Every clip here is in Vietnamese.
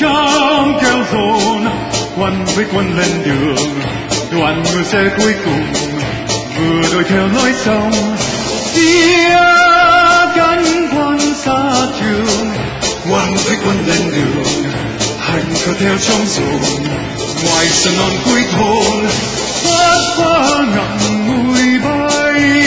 trong kéo dồn, quằn với quân lên đường, đoàn người xe cuối cùng vừa đuổi theo lối sông. Phía cánh quân xa trường, quằn với quân lên đường, hành theo theo trong ruộng, ngoài sân non cuối thôn, phát qua ngậm ngùi bay.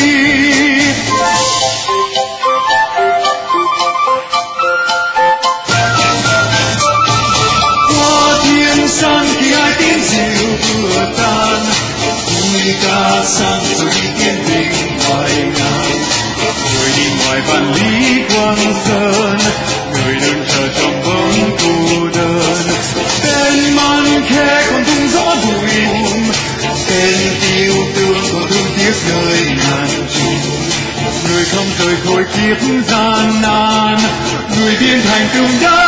Ca sang rồi đi kiên định vài ngày, người đi ngoài vạn lý quang sơn, người đơn chờ trong bóng cô đơn. Tên man khẽ còn tung gió bụi hùm, tên tiêu tương còn thương tiếc nơi ngàn trùng. Người không rời khỏi kiếp gian nan, người biến thành tương đá.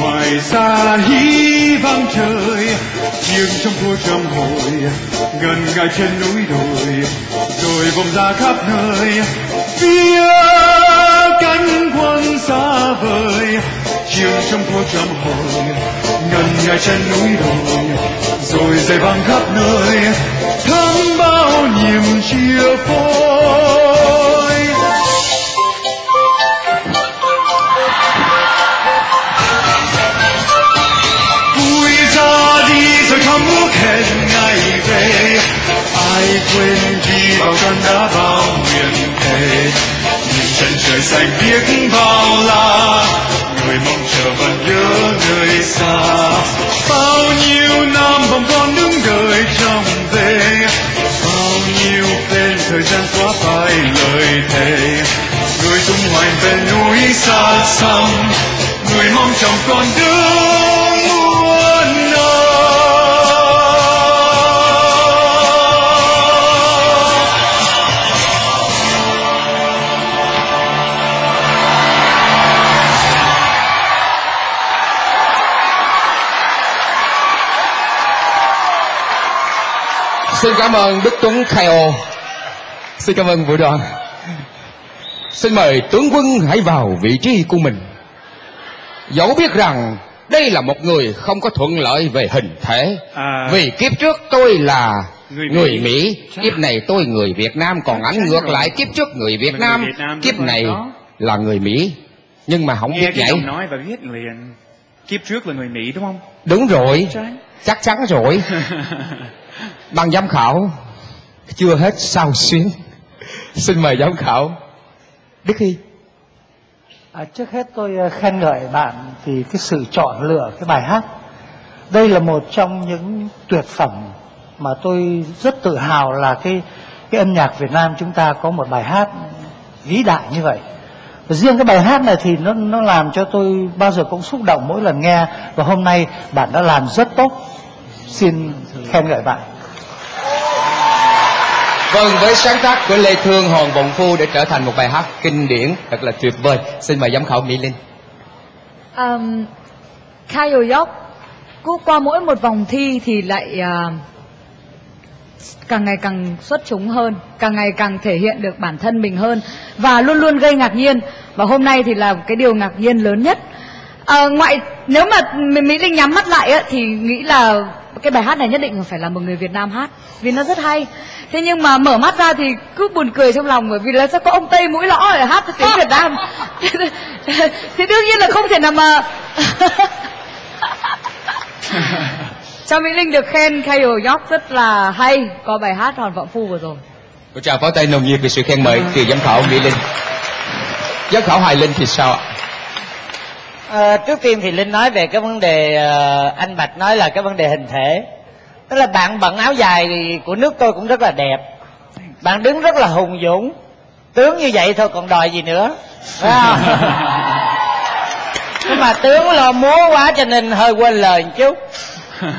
Ngoài xa hí vang trời, nhưng trong thua trăm hồi gần ngài trên núi đồi, rồi vòng ra khắp nơi. Phía cánh quân xa vời, chiều trong thua trăm hồi gần ngài trên núi đồi, rồi dày vang khắp nơi, thắm bao niềm chia phôi. Quên đi bao cơn đã bao nguyện thề, nhìn chân trời xanh biết bao la, người mong chờ vẫn nhớ nơi xa. Bao nhiêu năm vòng con đứng đợi trong về, bao nhiêu tên thời gian xóa phai lời thề, người tung hoành về núi xa xăm, người mong chồng con đứng muôn nơi. Xin cảm ơn Đức Tuấn Kyo. Xin cảm ơn Vũ Đoàn. Xin mời tướng quân hãy vào vị trí của mình. Dẫu biết rằng đây là một người không có thuận lợi về hình thể, vì kiếp trước tôi là người Mỹ, kiếp này tôi người Việt Nam, còn ảnh ngược lại, kiếp trước người Việt Nam, kiếp này là người Mỹ. Nhưng mà không biết vậy. Kiếp trước là người Mỹ đúng không? Đúng rồi, chắc chắn rồi. Ban giám khảo chưa hết sao xuyến. Xin mời giám khảo Đức Hy. Trước hết tôi khen ngợi bạn vì cái sự chọn lựa cái bài hát. Đây là một trong những tuyệt phẩm mà tôi rất tự hào là cái âm nhạc Việt Nam chúng ta có một bài hát vĩ đại như vậy. Và riêng cái bài hát này thì nó làm cho tôi bao giờ cũng xúc động mỗi lần nghe. Và hôm nay bạn đã làm rất tốt, xin khen ngợi bạn. Vâng, với sáng tác của Lê Thương Hòn Vọng Phu để trở thành một bài hát kinh điển thật là tuyệt vời. Xin mời giám khảo Mỹ Linh. Kyo Jork cứ qua mỗi một vòng thi thì lại càng ngày càng xuất chúng hơn, càng ngày càng thể hiện được bản thân mình hơn và luôn luôn gây ngạc nhiên. Và hôm nay thì là cái điều ngạc nhiên lớn nhất. Nếu mà Mỹ Linh nhắm mắt lại á, thì nghĩ là cái bài hát này nhất định phải là một người Việt Nam hát vì nó rất hay. Thế nhưng mà mở mắt ra thì cứ buồn cười trong lòng bởi vì là sao có ông Tây mũi lõ để hát tiếng Việt Nam. Thì đương nhiên là không thể nào mà cho Mỹ Linh được khen. Kyo Jork rất là hay, có bài hát Hòn Vọng Phu vừa rồi. Tôi chào pháo tay nồng nhiệt vì sự khen mời từ giám khảo Mỹ Linh. Giám khảo Hoài Linh thì sao ạ? Trước tiên thì Linh nói về cái vấn đề anh Bạch nói là cái vấn đề hình thể. Tức là bạn bận áo dài của nước tôi cũng rất là đẹp, bạn đứng rất là hùng dũng, tướng như vậy thôi còn đòi gì nữa. Nhưng mà tướng lo múa quá cho nên hơi quên lời một chút.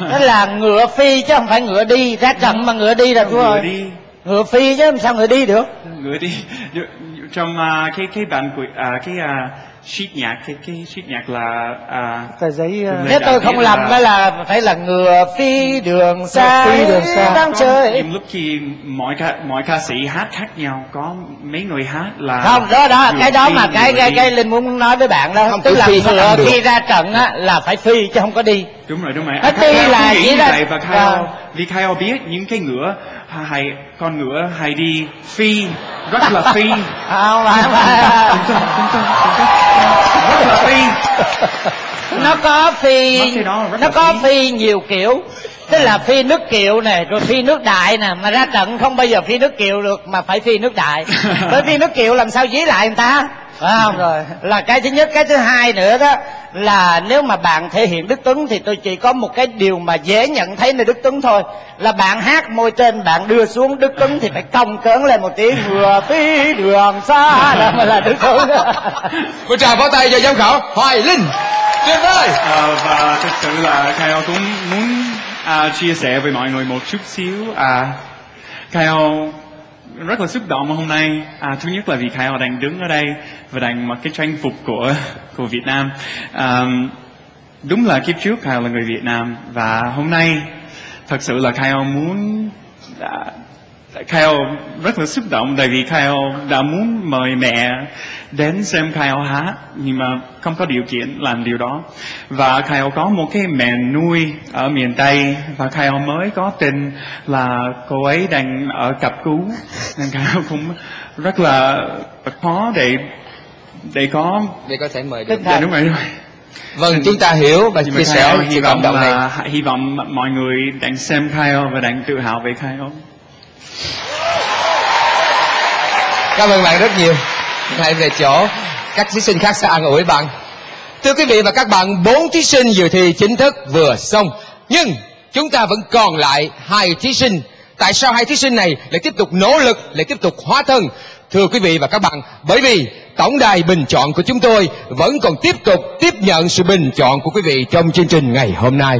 Nó là ngựa phi chứ không phải ngựa đi, ra trận mà ngựa đi là đúng rồi. Ngựa phi chứ sao người đi được? Người đi trong cái bản quyền sheet nhạc, cái sheet nhạc là tờ giấy. Nếu tôi không lầm đó là phải là ngựa phi đường xa, đang chơi. Em lúc khi mọi ca sĩ hát khác nhau, có mấy người hát là không đó đó cái đó mà cái Linh muốn nói với bạn đó, tức là ngựa khi ra trận á là phải phi chứ không có đi. Đúng rồi, đúng rồi. Phi là chỉ vậy và Kyle, vì Kyle biết những cái ngựa hay con ngựa hay đi phi rất là phi. Không nó có phi, nó có phi nhiều kiểu, tức là phi nước kiệu này rồi phi nước đại nè, mà ra trận không bao giờ phi nước kiệu được mà phải phi nước đại, bởi phi nước kiệu làm sao dí lại người ta, phải không? Rồi là cái thứ nhất. Cái thứ hai nữa đó là nếu mà bạn thể hiện đức tính thì tôi chỉ có một cái điều mà dễ nhận thấy nơi đức tính thôi, là bạn hát môi trên bạn đưa xuống, đức tính thì phải cong cớn lên một tiếng, vừa phi đường xa đó mới là đức tính. Cô trà pháo tay cho giám khảo Hoài Linh. Tuyệt vời. Và thực sự là Kyle cũng muốn chia sẻ với mọi người một chút xíu. Kyle rất là xúc động hôm nay. Thứ nhất là vì Kyle đang đứng ở đây và đang mặc cái trang phục của Việt Nam. Đúng là kiếp trước Kyle là người Việt Nam, và hôm nay thật sự là Kyle muốn Kyle rất là xúc động, tại vì Kyle đã muốn mời mẹ đến xem Kyle hát nhưng mà không có điều kiện làm điều đó. Và Kyle có một cái mẹ nuôi ở miền Tây, và Kyle mới có tin là cô ấy đang ở cấp cứu, nên Kyle cũng rất là khó để có thể mời được. Đúng rồi, đúng rồi. Vâng, chúng ta hiểu và chia sẻ. Hy vọng mọi người đang xem Kyle và đang tự hào về Kyle. Cảm ơn bạn rất nhiều. Hãy về chỗ, các thí sinh khác sẽ ăn ủi bạn. Thưa quý vị và các bạn, 4 thí sinh dự thi chính thức vừa xong, nhưng chúng ta vẫn còn lại 2 thí sinh. Tại sao 2 thí sinh này lại tiếp tục nỗ lực, lại tiếp tục hóa thân? Thưa quý vị và các bạn, bởi vì tổng đài bình chọn của chúng tôi vẫn còn tiếp tục tiếp nhận sự bình chọn của quý vị trong chương trình ngày hôm nay.